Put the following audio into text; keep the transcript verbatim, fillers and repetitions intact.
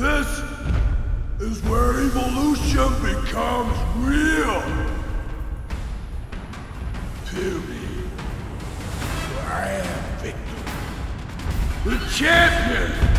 This is where evolution becomes real. Beauty. I am Victor, the champion.